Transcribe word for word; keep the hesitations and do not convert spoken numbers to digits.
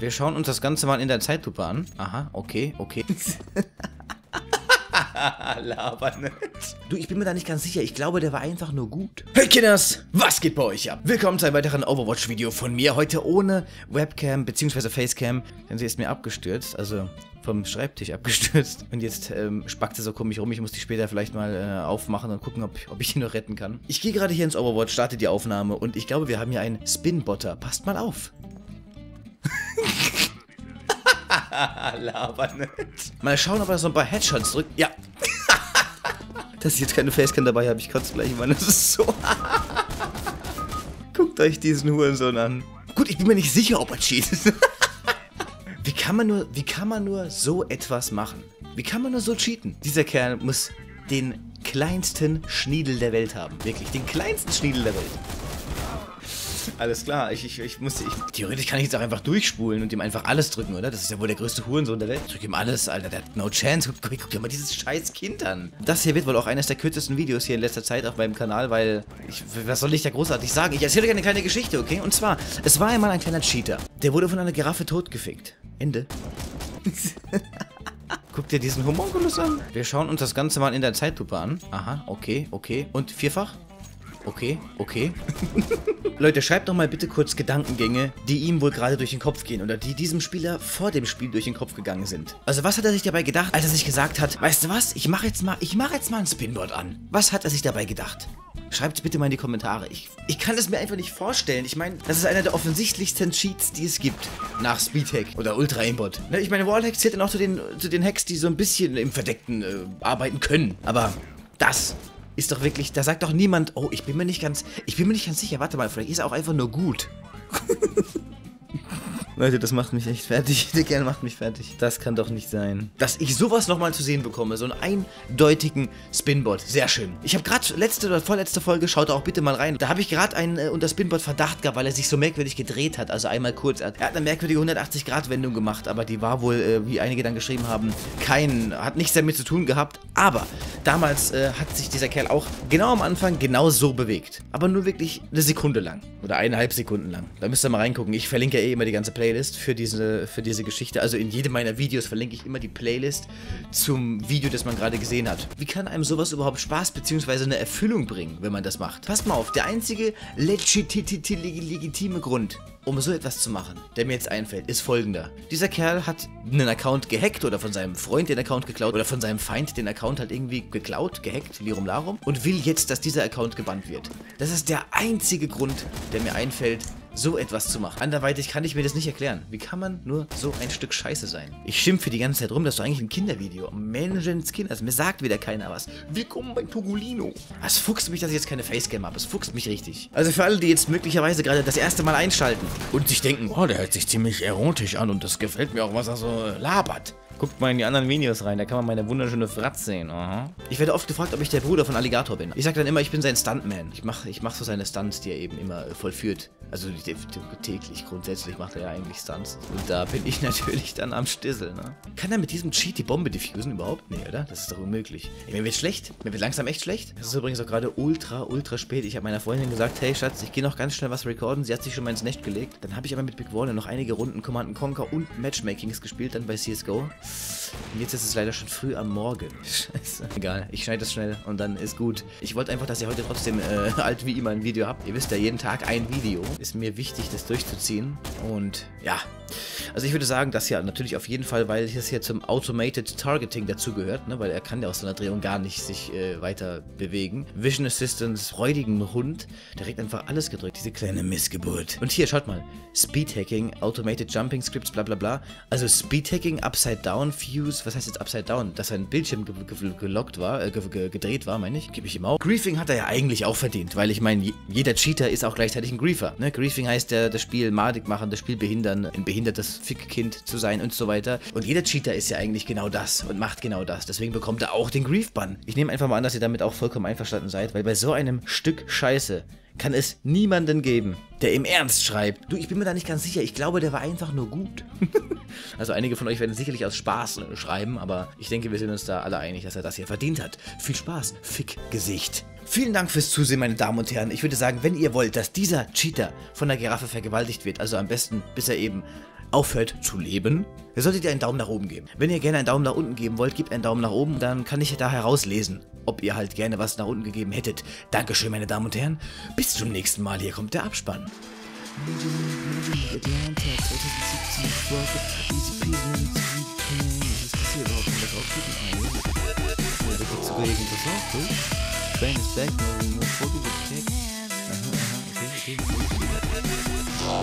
Wir schauen uns das Ganze mal in der Zeitlupe an. Aha, okay, okay. Laber nicht. Du, ich bin mir da nicht ganz sicher. Ich glaube, der war einfach nur gut. Hey Kinders, was geht bei euch ab? Willkommen zu einem weiteren Overwatch-Video von mir. Heute ohne Webcam bzw. Facecam, denn sie ist mir abgestürzt. Also vom Schreibtisch abgestürzt. Und jetzt ähm, spackt sie so komisch rum. Ich muss die später vielleicht mal äh, aufmachen und gucken, ob, ob ich ihn noch retten kann. Ich gehe gerade hier ins Overwatch, starte die Aufnahme und ich glaube, wir haben hier einen Spinbotter. Passt mal auf. Laber nicht. Mal schauen, ob er so ein paar Headshots drückt. Ja. Dass ich jetzt keine Facecam dabei habe, ich kotze gleich, Mann. Das ist so. Guckt euch diesen Hurensohn an. Gut, ich bin mir nicht sicher, ob er cheatet. Wie kann man nur, wie kann man nur so etwas machen? Wie kann man nur so cheaten? Dieser Kerl muss den kleinsten Schniedel der Welt haben. Wirklich, den kleinsten Schniedel der Welt. Alles klar, ich, ich, ich muss... Ich, theoretisch kann ich jetzt auch einfach durchspulen und ihm einfach alles drücken, oder? Das ist ja wohl der größte Hurensohn der Welt. Ich drück ihm alles, Alter, der hat no chance. Guck, guck dir mal dieses scheiß Kind an. Das hier wird wohl auch eines der kürzesten Videos hier in letzter Zeit auf meinem Kanal, weil... Ich, was soll ich da großartig sagen? Ich erzähle euch eine kleine Geschichte, okay? Und zwar, es war einmal ein kleiner Cheater. Der wurde von einer Giraffe totgefickt. Ende. Guck dir diesen Homunculus an. Wir schauen uns das Ganze mal in der Zeitlupe an. Aha, okay, okay. Und vierfach? Okay, okay. Leute, schreibt doch mal bitte kurz Gedankengänge, die ihm wohl gerade durch den Kopf gehen oder die diesem Spieler vor dem Spiel durch den Kopf gegangen sind. Also was hat er sich dabei gedacht, als er sich gesagt hat, weißt du was, ich mache jetzt mal, ich mache jetzt mal ein Spinbot an. Was hat er sich dabei gedacht? Schreibt es bitte mal in die Kommentare. Ich, ich kann es mir einfach nicht vorstellen. Ich meine, das ist einer der offensichtlichsten Cheats, die es gibt. Nach Speedhack oder Ultra Aimbot. Ne, ich meine, Wallhacks zählt dann auch zu den, zu den Hacks, die so ein bisschen im Verdeckten äh, arbeiten können. Aber das... ist doch wirklich, da sagt doch niemand, oh, ich bin mir nicht ganz, ich bin mir nicht ganz sicher, warte mal, vielleicht ist er auch einfach nur gut. Leute, das macht mich echt fertig, der Kerl macht mich fertig. Das kann doch nicht sein. Dass ich sowas nochmal zu sehen bekomme, so einen eindeutigen Spinbot, sehr schön. Ich habe gerade letzte oder vorletzte Folge, schaut auch bitte mal rein, da habe ich gerade einen äh, unter Spinbot Verdacht gehabt, weil er sich so merkwürdig gedreht hat, also einmal kurz. Er hat eine merkwürdige hundertachtzig Grad Wendung gemacht, aber die war wohl, äh, wie einige dann geschrieben haben, kein, hat nichts damit zu tun gehabt, aber damals äh, hat sich dieser Kerl auch genau am Anfang genau so bewegt, aber nur wirklich eine Sekunde lang oder eineinhalb Sekunden lang. Da müsst ihr mal reingucken, ich verlinke ja eh immer die ganze Playlist. Playlist für diese, für diese Geschichte. Also in jedem meiner Videos verlinke ich immer die Playlist zum Video, das man gerade gesehen hat. Wie kann einem sowas überhaupt Spaß bzw. eine Erfüllung bringen, wenn man das macht? Passt mal auf, der einzige legitime Grund, um so etwas zu machen, der mir jetzt einfällt, ist folgender. Dieser Kerl hat einen Account gehackt oder von seinem Freund den Account geklaut oder von seinem Feind den Account halt irgendwie geklaut, gehackt, Lirum Larum und will jetzt, dass dieser Account gebannt wird. Das ist der einzige Grund, der mir einfällt, so etwas zu machen. Anderweitig kann ich mir das nicht erklären. Wie kann man nur so ein Stück Scheiße sein? Ich schimpfe die ganze Zeit rum, das ist doch eigentlich ein Kindervideo. Menschen's Kinders, mir sagt wieder keiner was. Willkommen bei Togolino. Es fuchst mich, dass ich jetzt keine Facecam habe. Es fuchst mich richtig. Also für alle, die jetzt möglicherweise gerade das erste Mal einschalten und sich denken, oh, der hört sich ziemlich erotisch an und das gefällt mir auch, was er so labert. Guckt mal in die anderen Videos rein, da kann man meine wunderschöne Fratz sehen. Aha. Ich werde oft gefragt, ob ich der Bruder von Alligator bin. Ich sage dann immer, ich bin sein Stuntman. Ich mache ich mach so seine Stunts, die er eben immer vollführt. Also täglich, grundsätzlich macht er ja eigentlich Stunts. Und da bin ich natürlich dann am Stissel, ne? Kann er mit diesem Cheat die Bombe diffusen? Überhaupt nicht, oder? Das ist doch unmöglich. Ey, mir wird schlecht. Mir wird langsam echt schlecht. Es ist übrigens auch gerade ultra, ultra spät. Ich habe meiner Freundin gesagt, hey Schatz, ich gehe noch ganz schnell was recorden. Sie hat sich schon mal ins Nest gelegt. Dann habe ich aber mit Big Warner noch einige Runden Command Conquer und Matchmakings gespielt, dann bei C S G O. Und jetzt ist es leider schon früh am Morgen. Scheiße. Egal, ich schneide das schnell und dann ist gut. Ich wollte einfach, dass ihr heute trotzdem äh, alt wie immer ein Video habt. Ihr wisst ja, jeden Tag ein Video. Ist mir wichtig, das durchzuziehen. Und ja, also ich würde sagen, das hier natürlich auf jeden Fall, weil es hier zum Automated Targeting dazugehört, ne? Weil er kann ja aus so einer Drehung gar nicht sich äh, weiter bewegen. Vision Assistance, freudigen Hund, der kriegt einfach alles gedrückt. Diese kleine Missgeburt. Und hier, schaut mal, Speedhacking, Automated Jumping Scripts, bla bla bla. Also Speedhacking, Upside Down, Fuse, was heißt jetzt Upside Down? Dass sein Bildschirm ge ge gelockt war, äh, ge ge gedreht war, meine ich, gebe ich ihm auch. Griefing hat er ja eigentlich auch verdient, weil ich meine, jeder Cheater ist auch gleichzeitig ein Griefer, ne? Griefing heißt ja das Spiel madig machen, das Spiel behindern, ein behindertes Fickkind zu sein und so weiter. Und jeder Cheater ist ja eigentlich genau das und macht genau das. Deswegen bekommt er auch den Grief-Bann. Ich nehme einfach mal an, dass ihr damit auch vollkommen einverstanden seid, weil bei so einem Stück Scheiße kann es niemanden geben, der im Ernst schreibt. Du, ich bin mir da nicht ganz sicher. Ich glaube, der war einfach nur gut. Also einige von euch werden sicherlich aus Spaß schreiben, aber ich denke, wir sind uns da alle einig, dass er das hier verdient hat. Viel Spaß, Fickgesicht. Vielen Dank fürs Zusehen, meine Damen und Herren. Ich würde sagen, wenn ihr wollt, dass dieser Cheater von der Giraffe vergewaltigt wird, also am besten, bis er eben aufhört zu leben, solltet ihr einen Daumen nach oben geben. Wenn ihr gerne einen Daumen nach unten geben wollt, gebt einen Daumen nach oben, dann kann ich da herauslesen, ob ihr halt gerne was nach unten gegeben hättet. Dankeschön, meine Damen und Herren. Bis zum nächsten Mal. Hier kommt der Abspann. Train is back, no remote photo with check. Uh-huh, uh-huh, okay, okay.